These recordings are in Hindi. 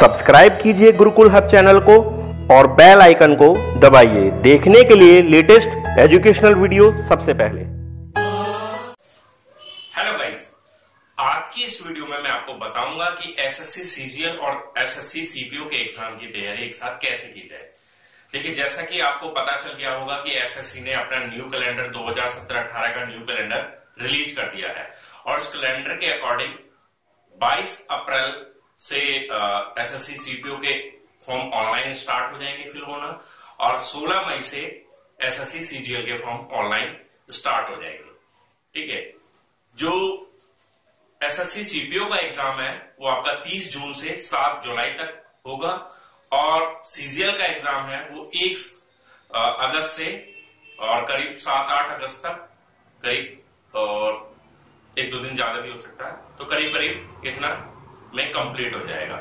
सब्सक्राइब कीजिए गुरुकुल हब चैनल को और बेल आइकन को दबाइए देखने के लिए लेटेस्ट एजुकेशनल वीडियो सबसे पहले। हेलो गाइस, आज की इस वीडियो में मैं आपको बताऊंगा कि एसएससी सीजीएल और एसएससी सीपीओ के एग्जाम की तैयारी एक साथ कैसे की जाए। देखिए, जैसा कि आपको पता चल गया होगा कि एसएससी ने अपना न्यू कैलेंडर 2017-18 का न्यू कैलेंडर रिलीज कर दिया है और इस कैलेंडर के अकॉर्डिंग 22 अप्रैल से एसएससी सीपीओ के फॉर्म ऑनलाइन स्टार्ट हो जाएंगे फिल होना और 16 मई से एसएससी सीजीएल के फॉर्म ऑनलाइन स्टार्ट हो जाएंगे। ठीक है, जो एसएससी सीपीओ का एग्जाम है वो आपका 30 जून से 7 जुलाई तक होगा और सीजीएल का एग्जाम है वो 1 अगस्त से और करीब 7-8 अगस्त तक, करीब और 1-2 दिन ज्यादा भी हो सकता है, तो करीब इतना में कंप्लीट हो जाएगा।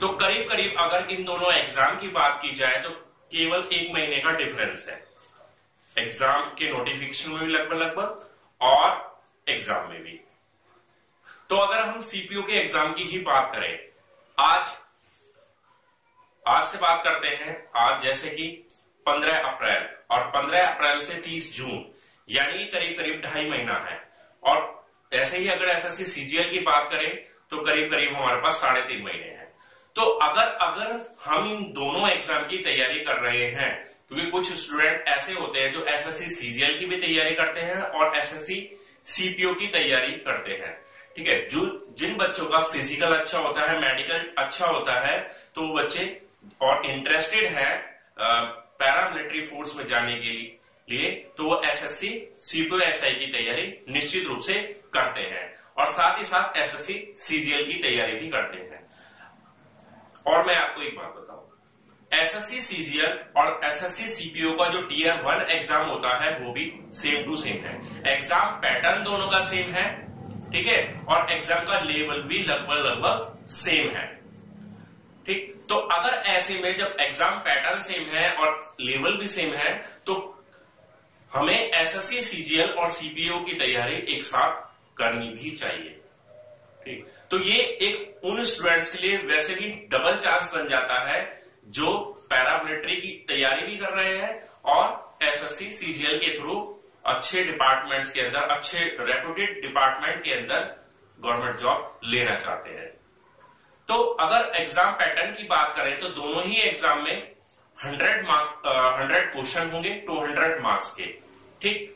तो करीब अगर इन दोनों एग्जाम की बात की जाए तो केवल 1 महीने का डिफरेंस है, एग्जाम के नोटिफिकेशन में भी लगभग और एग्जाम में भी। तो अगर हम सीपीओ के एग्जाम की ही बात करें, आज से बात करते हैं। आज जैसे कि 15 अप्रैल और 15 अप्रैल से 30 जून यानी कि करीब 2.5 महीना है। और ऐसे ही अगर एसएससी सीजीएल की बात करें तो करीब हमारे पास 3.5 महीने हैं। तो अगर हम इन दोनों एग्जाम की तैयारी कर रहे हैं, क्योंकि कुछ स्टूडेंट ऐसे होते हैं जो एसएससी सीजीएल की भी तैयारी करते हैं और एसएससी सीपीओ की तैयारी करते हैं। ठीक है, जिन बच्चों का फिजिकल अच्छा होता है, मेडिकल अच्छा होता है, तो वो बच्चे और इंटरेस्टेड है पैरामिलिट्री फोर्स में जाने के लिए तो वो एसएससी सीपीओ एसआई की तैयारी निश्चित रूप से करते हैं और साथ ही साथ एसएससी सीजीएल की तैयारी भी करते हैं। और मैं आपको एक बात बताऊं, एसएससी सीजीएल और एसएससी सीपीओ का जो Tier 1 एग्जाम होता है वो भी सेम टू सेम है। एग्जाम पैटर्न दोनों का सेम है, ठीक है, और एग्जाम का लेवल भी लगभग सेम है। ठीक, तो अगर ऐसे में जब एग्जाम पैटर्न सेम है और लेवल भी सेम है तो हमें एसएससी सीजीएल और सीपीओ की तैयारी एक साथ करनी भी चाहिए। ठीक, तो ये एक उन स्टूडेंट्स के लिए वैसे भी डबल चांस बन जाता है जो पैरामिलिट्री की तैयारी भी कर रहे हैं और एसएससी सीजीएल के थ्रू अच्छे डिपार्टमेंट्स के अंदर, अच्छे रेप्यूटेड डिपार्टमेंट के अंदर गवर्नमेंट जॉब लेना चाहते हैं। तो अगर एग्जाम पैटर्न की बात करें तो दोनों ही एग्जाम में 100 क्वेश्चन होंगे 200 मार्क्स के। ठीक,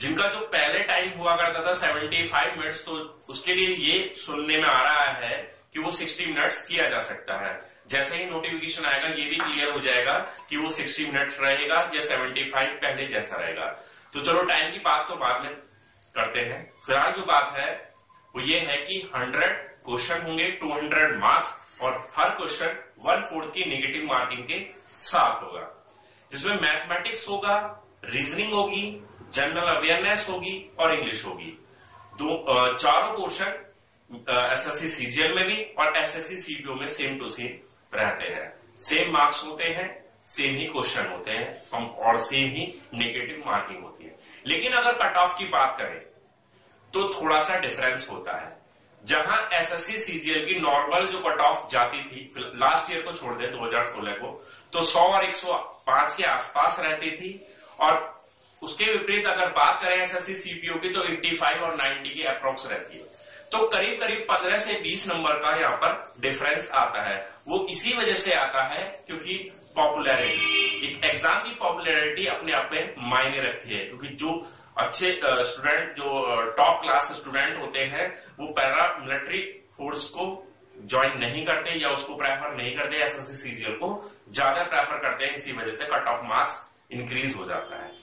जिनका जो पहले टाइम हुआ करता था 75 मिनट्स, तो उसके लिए ये सुनने में आ रहा है कि वो 60 मिनट्स किया जा सकता है। जैसे ही नोटिफिकेशन आएगा ये भी क्लियर हो जाएगा कि वो 60 मिनट्स रहेगा या 75 पहले जैसा रहेगा। तो चलो, टाइम की बात तो बाद में करते हैं, फिलहाल जो बात है वो ये है कि 100 क्वेश्चन होंगे 200 मार्क्स और हर क्वेश्चन 1/4 की नेगेटिव मार्किंग के साथ होगा, जिसमें मैथमेटिक्स होगा, रीजनिंग होगी, जनरल अवेयरनेस होगी और इंग्लिश होगी। चारों क्वेश्चन एसएससी सीजीएल में भी और एसएससी सीपीओ में सेम टू सेम रहते हैं, सेम मार्क्स होते हैं, सेम ही क्वेश्चन होते हैं और सेम ही नेगेटिव मार्किंग होती है। लेकिन अगर कट ऑफ की बात करें तो थोड़ा सा डिफरेंस होता है। जहां एसएससी सीजीएल की नॉर्मल जो कट ऑफ जाती थी, लास्ट ईयर को छोड़ दे 2016 को, तो 100 और 105 के आसपास रहती थी। और उसके विपरीत अगर बात करें एसएससी सीपीओ की तो 85 और 90 की अप्रोक्स रहती है। तो करीब 15 से 20 नंबर का यहाँ पर डिफरेंस आता है। वो इसी वजह से आता है क्योंकि पॉपुलैरिटी, एक एग्जाम की पॉपुलैरिटी अपने आप में मायने रखती है, क्योंकि जो अच्छे स्टूडेंट, जो टॉप क्लास स्टूडेंट होते हैं वो पैरा मिलिट्री फोर्स को ज्वाइन नहीं करते या उसको प्रेफर नहीं करते, एसएससी सीजीएल को ज्यादा प्रेफर करते हैं। इसी वजह से कट ऑफ मार्क्स इंक्रीज हो जाता है।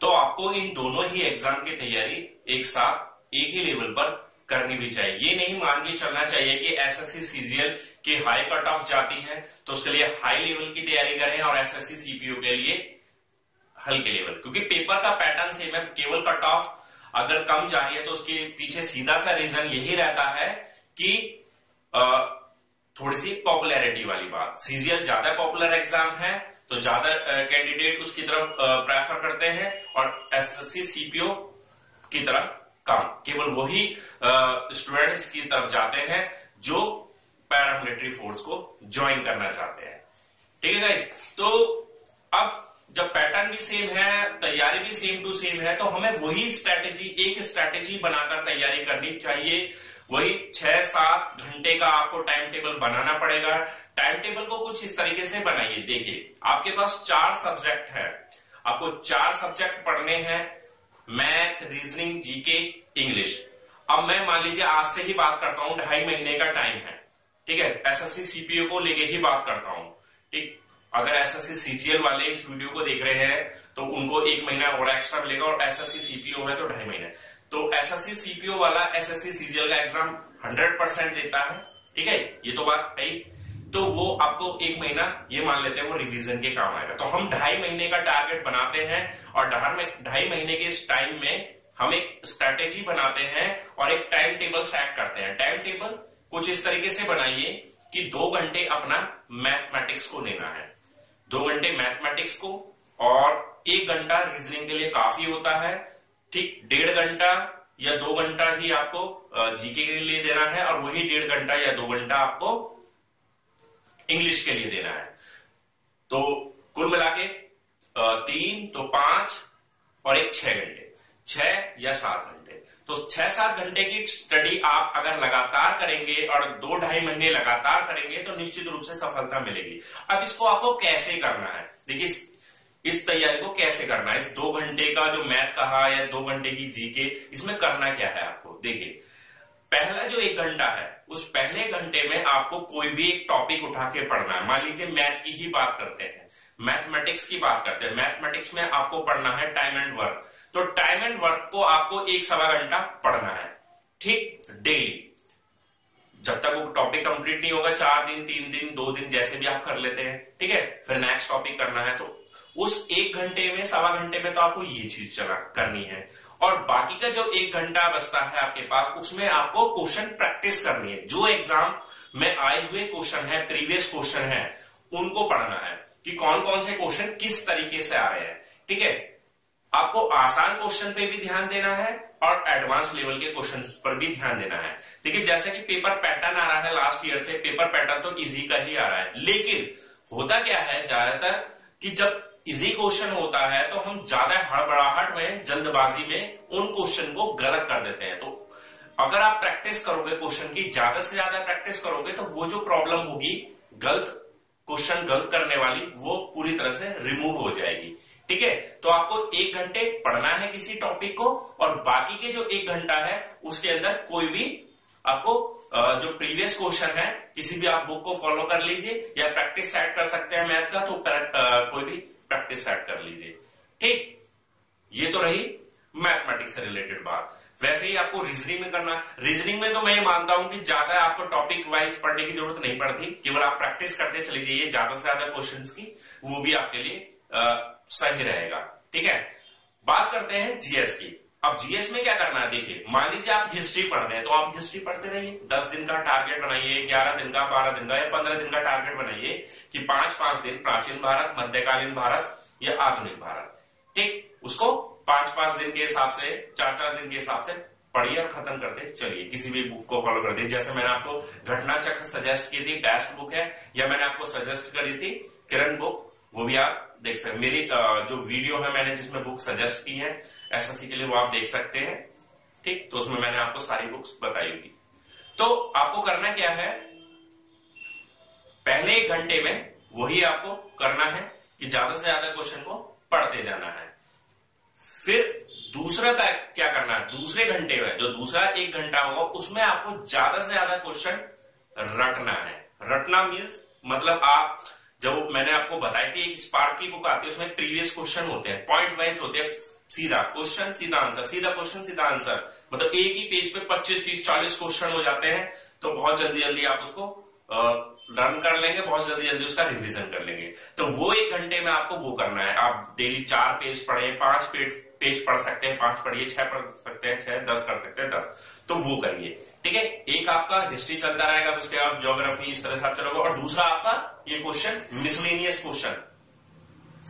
तो आपको इन दोनों ही एग्जाम की तैयारी एक साथ एक ही लेवल पर करनी भी चाहिए। ये नहीं मान के चलना चाहिए कि एसएससी सीजीएल के हाई कट ऑफ जाती है तो उसके लिए हाई लेवल की तैयारी करें और एसएससी सीपीओ के लिए हल्के लेवल, क्योंकि पेपर का पैटर्न सेम है। केवल कट ऑफ अगर कम जा रही है तो उसके पीछे सीधा सा रीजन यही रहता है कि थोड़ी सी पॉपुलैरिटी वाली बात। सीजीएल ज्यादा पॉपुलर एग्जाम है तो ज्यादा कैंडिडेट उसकी तरफ प्रेफर करते हैं और एसएससी सीपीओ की तरफ कम, केवल वही स्टूडेंट्स की तरफ जाते हैं जो पैरामिलिट्री फोर्स को ज्वाइन करना चाहते हैं। ठीक है गाइस, तो अब जब पैटर्न भी सेम है, तैयारी भी सेम टू सेम है, तो हमें वही स्ट्रैटेजी, एक स्ट्रैटेजी बनाकर तैयारी करनी चाहिए। वही 6-7 घंटे का आपको टाइम टेबल बनाना पड़ेगा। टाइम टेबल को कुछ इस तरीके से बनाइए। देखिए, आपके पास 4 सब्जेक्ट है, आपको 4 सब्जेक्ट पढ़ने हैं, मैथ, रीजनिंग, जीके, इंग्लिश। अब मैं मान लीजिए आज से ही बात करता हूं, 2.5 महीने का टाइम है। ठीक है, एसएससी सीपीओ को लेके ही बात करता हूं। ठीक, अगर एसएससी सीजीएल वाले इस वीडियो को देख रहे हैं तो उनको 1 महीना और एक्स्ट्रा मिलेगा, और एसएससी सीपीओ है तो 2.5 महीने। तो एसएससी सीपीओ वाला एसएससी सीजीएल का एग्जाम 100% देता है। ठीक है, ये तो बात है। तो वो आपको 1 महीना ये मान लेते हैं वो रिवीजन के काम आएगा। तो हम 2.5 महीने का टारगेट बनाते हैं, और 2.5 महीने के इस टाइम में हम एक स्ट्रैटेजी बनाते हैं और एक टाइम टेबल सेट करते हैं। टाइम टेबल कुछ इस तरीके से बनाइए कि 2 घंटे अपना मैथमेटिक्स को देना है, 2 घंटे मैथमेटिक्स को, और 1 घंटा रीजनिंग के लिए काफी होता है। ठीक, 1.5 घंटा या 2 घंटा ही आपको जीके के लिए देना है, और वही 1.5 घंटा या 2 घंटा आपको इंग्लिश के लिए देना है। तो कुल मिला के 3 तो 5 और एक 6 घंटे, 6 या 7 घंटे। तो 6-7 घंटे की स्टडी आप अगर लगातार करेंगे और 2-2.5 महीने लगातार करेंगे तो निश्चित रूप से सफलता मिलेगी। अब इसको आपको कैसे करना है, देखिए इस तैयारी को कैसे करना है। इस 2 घंटे का जो मैथ कहा या 2 घंटे की जीके, इसमें करना क्या है आपको। देखिए, पहला जो 1 घंटा है, उस पहले घंटे में आपको कोई भी एक टॉपिक उठा के पढ़ना है। मान लीजिए मैथ की ही बात करते हैं, मैथमेटिक्स की बात करते हैं। मैथमेटिक्स में आपको पढ़ना है टाइम एंड वर्क। तो टाइम एंड वर्क को आपको 1-1.25 घंटा पढ़ना है। ठीक, डेली, जब तक वो टॉपिक कंप्लीट नहीं होगा, 4 दिन, 3 दिन, 2 दिन, जैसे भी आप कर लेते हैं। ठीक है, फिर नेक्स्ट टॉपिक करना है। तो उस 1 घंटे में, 1.25 घंटे में तो आपको ये चीज करनी है, और बाकी का जो 1 घंटा बचता है आपके पास, उसमें आपको क्वेश्चन प्रैक्टिस करनी है। जो एग्जाम में आए हुए क्वेश्चन है, प्रीवियस क्वेश्चन है, उनको पढ़ना है कि कौन कौन से क्वेश्चन किस तरीके से आ रहे हैं। ठीक है, आपको आसान क्वेश्चन पे भी ध्यान देना है और एडवांस लेवल के क्वेश्चन पर भी ध्यान देना है। देखिए, जैसे कि पेपर पैटर्न आ रहा है लास्ट ईयर से, पेपर पैटर्न तो इजी का ही आ रहा है, लेकिन होता क्या है ज्यादातर कि जब इजी क्वेश्चन होता है तो हम ज्यादा हड़बड़ाहट में, जल्दबाजी में उन क्वेश्चन को गलत कर देते हैं। तो अगर आप प्रैक्टिस करोगे, क्वेश्चन की ज्यादा से ज्यादा प्रैक्टिस करोगे, तो वो जो प्रॉब्लम होगी गलत क्वेश्चन गलत करने वाली, वो पूरी तरह से रिमूव हो जाएगी। ठीक है, तो आपको 1 घंटे पढ़ना है किसी टॉपिक को, और बाकी के जो 1 घंटा है उसके अंदर कोई भी आपको जो प्रीवियस क्वेश्चन है, किसी भी आप बुक को फॉलो कर लीजिए, या प्रैक्टिस सेट कर सकते हैं मैथ का, तो कोई भी प्रैक्टिस सेट कर लीजिए। ठीक, ये तो रही मैथमेटिक्स से रिलेटेड बात। वैसे ही आपको रीजनिंग में करना, रीजनिंग में तो मैं मानता हूं कि ज्यादा आपको टॉपिक वाइज पढ़ने की जरूरत नहीं पड़ती, केवल आप प्रैक्टिस करते चले जाइए ज्यादा से ज्यादा क्वेश्चंस की, वो भी आपके लिए सही रहेगा। ठीक है, बात करते हैं जीएस की। अब जीएस में क्या करना है, देखिए मान लीजिए आप हिस्ट्री पढ़ रहे हैं, तो आप हिस्ट्री पढ़ते रहिए। 10 दिन का टारगेट बनाइए, 11 दिन का, 12 दिन का, या 15 दिन का टारगेट बनाइए कि 5-5 दिन प्राचीन भारत, मध्यकालीन भारत या आधुनिक भारत। ठीक, उसको 5-5 दिन के हिसाब से, 4-4 दिन के हिसाब से पढ़िए और खत्म करते चलिए। किसी भी बुक को फॉलो करते, जैसे मैंने आपको घटना चक्र सजेस्ट की थी, बेस्ट बुक है, या मैंने आपको सजेस्ट करी थी किरण बुक, वो भी आप देख सकते हैं। मेरी जो वीडियो है मैंने जिसमें बुक सजेस्ट की है एसएससी के लिए, वो आप देख सकते हैं। ठीक, तो उसमें मैंने आपको सारी बुक्स बताई होगी। तो आपको करना क्या है, पहले 1 घंटे में वही आपको करना है कि ज्यादा से ज्यादा क्वेश्चन को पढ़ते जाना है। फिर दूसरा का क्या करना है, दूसरे घंटे में, जो दूसरा 1 घंटा होगा, उसमें आपको ज्यादा से ज्यादा क्वेश्चन रटना है। रटना मीन्स मतलब आप, जब मैंने आपको बताई थी एक स्पार्क की बुक आती है, उसमें प्रीवियस क्वेश्चन होते हैं, पॉइंट वाइज होते हैं, सीधा क्वेश्चन सीधा आंसर, सीधा क्वेश्चन सीधा आंसर, मतलब एक ही पेज पे 25-30-40 क्वेश्चन हो जाते हैं। तो बहुत जल्दी जल्दी आप उसको रन कर लेंगे, बहुत जल्दी जल्दी उसका रिविजन कर लेंगे। तो वो 1 घंटे में आपको वो करना है। आप डेली 4 पेज पढ़े, 5 पेज पढ़ सकते हैं, 5 पढ़िए, 6 पढ़ सकते हैं, 6, 10 कर सकते हैं, 10, तो वो करिए। ठीक है, एक आपका हिस्ट्री चलता रहेगा, उसके बाद ज्योग्राफी, इस तरह से आप चलोगे। और दूसरा आपका ये क्वेश्चन मिसलेनियस क्वेश्चन,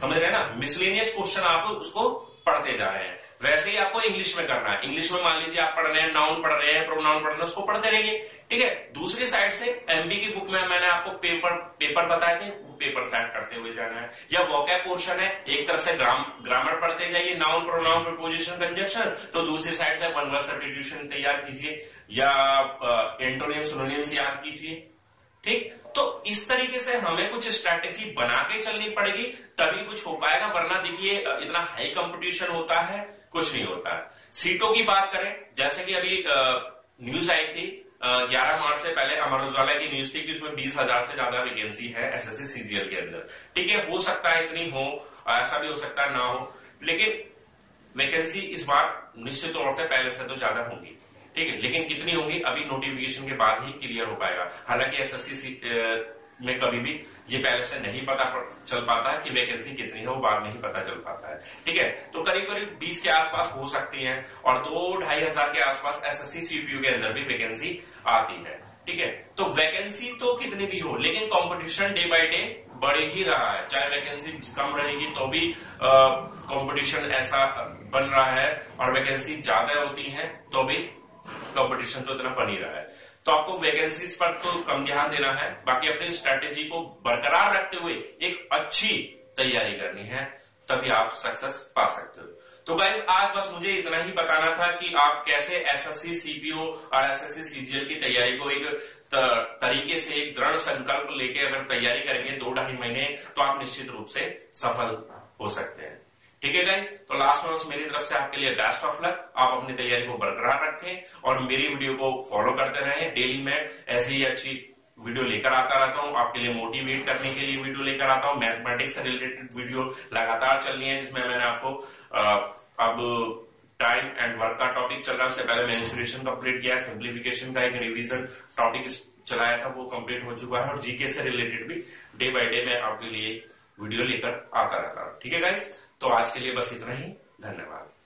समझ रहे हैं ना, मिसलेनियस क्वेश्चन आप उसको पढ़ते जा रहे हैं। वैसे ही आपको इंग्लिश में करना है। इंग्लिश में मान लीजिए आप पढ़ रहे हैं, नाउन पढ़ रहे हैं, प्रोनाउन पढ़ रहे हैं, उसको पढ़ते रहिए। ठीक है। दूसरी साइड से एमबी की बुक में मैंने आपको पेपर बताए थे, वो पेपर सेट करते हुए जाना है। या वोकैब पोर्शन है, एक तरफ से ग्रामर पढ़ते जाइए, नाउन प्रोनाउन प्रीपोजिशन कंजक्शन, तो दूसरी साइड से वन वर्ड सब्स्टिट्यूशन तैयार कीजिए या एंटोनिम सिनोनिम्स याद कीजिए। ठीक, तो इस तरीके से हमें कुछ स्ट्रैटेजी बना के चलनी पड़ेगी तभी कुछ हो पाएगा, वरना देखिए इतना हाई कंपटीशन होता है, कुछ नहीं होता है। सीटों की बात करें, जैसे कि अभी न्यूज आई थी 11 मार्च से पहले अमर उजाला की न्यूज थी कि उसमें 20,000 से ज्यादा वैकेंसी है एसएससी सीजीएल के अंदर। ठीक है, हो सकता है इतनी हो, ऐसा भी हो सकता है ना हो, लेकिन वैकेंसी इस बार निश्चित तौर से पहले से तो ज्यादा होंगी। ठीक है, लेकिन कितनी होंगी अभी नोटिफिकेशन के बाद ही क्लियर हो पाएगा। हालांकि एसएससी में कभी भी ये पहले से नहीं पता चल पाता है कि वैकेंसी कितनी है, वो बाद में ही पता चल पाता है। ठीक है, तो करीब करीब 20 के आसपास हो सकती है और 2-2,500 के आसपास एसएससी सीपीओ के अंदर भी वैकेंसी आती है। ठीक है, तो वैकेंसी तो कितनी भी हो, लेकिन कॉम्पिटिशन डे बाय डे बढ़ ही रहा है। चाहे वैकेंसी कम रहेगी तो भी कॉम्पिटिशन ऐसा बन रहा है, और वैकेंसी ज्यादा होती है तो भी कंपटीशन तो इतना बन ही रहा है। तो आपको वैकेंसीज पर तो कम ध्यान देना है, बाकी अपनी स्ट्रैटेजी को बरकरार रखते हुए एक अच्छी तैयारी करनी है, तभी आप सक्सेस पा सकते हो। तो गाइस, आज बस मुझे इतना ही बताना था कि आप कैसे एसएससी सीपीओ और एसएससी सीजीएल की तैयारी को एक तरीके से, एक दृढ़ संकल्प लेके अगर तैयारी करेंगे 2-2.5 महीने, तो आप निश्चित रूप से सफल हो सकते हैं। ठीक है गाइस, तो लास्ट में बस मेरी तरफ से आपके लिए बेस्ट ऑफ लक। आप अपनी तैयारी को बरकरार रखें और मेरी वीडियो को फॉलो करते रहें। डेली मैं ऐसी ही अच्छी वीडियो लेकर आता रहता हूं, आपके लिए मोटिवेट करने के लिए वीडियो लेकर आता हूं। मैथमेटिक्स से रिलेटेड वीडियो लगातार चलनी है, जिसमें मैंने आपको अब टाइम एंड वर्क का टॉपिक चल रहा है, उससे पहले मेंसुरेशन कंप्लीट किया है, सिंप्लीफिकेशन का एक रिवीजन टॉपिक चलाया था, वो कंप्लीट हो चुका है, और जीके से रिलेटेड भी डे बाय डे मैं आपके लिए वीडियो लेकर आता रहता हूँ। ठीक है गाइस, तो आज के लिए बस इतना ही, धन्यवाद।